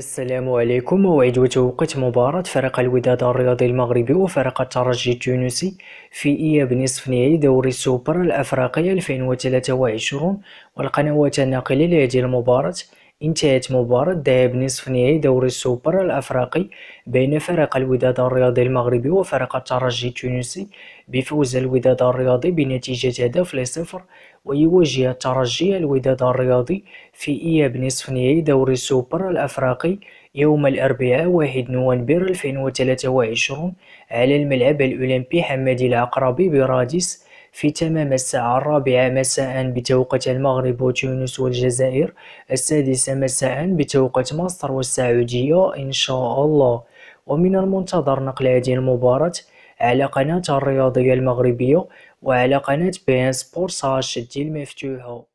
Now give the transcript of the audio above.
السلام عليكم. موعد وتوقيت مباراة فريق الوداد الرياضي المغربي وفريق الترجي التونسي في إياب نصف نهائي دوري السوبر الافريقي 2023، والقنوات الناقلة لهذه المباراة. انتهت مباراة ذهاب نصف نهائي دوري السوبر الافريقي بين فريق الوداد الرياضي المغربي وفريق الترجي التونسي بفوز الوداد الرياضي بنتيجة هدف ل0، ويواجه الترجي الوداد الرياضي في إياب نصف نهائي دوري السوبر الافريقي يوم الأربعاء 1 نوفمبر 2023 على الملعب الأولمبي حمادي العقربي براديس في تمام الساعة 4 مساء بتوقيت المغرب وتونس والجزائر، 6 مساء بتوقيت مصر والسعودية إن شاء الله. ومن المنتظر نقل هذه المباراة على قناة الرياضية المغربية وعلى قناة بي ان سبورتس المفتوحة.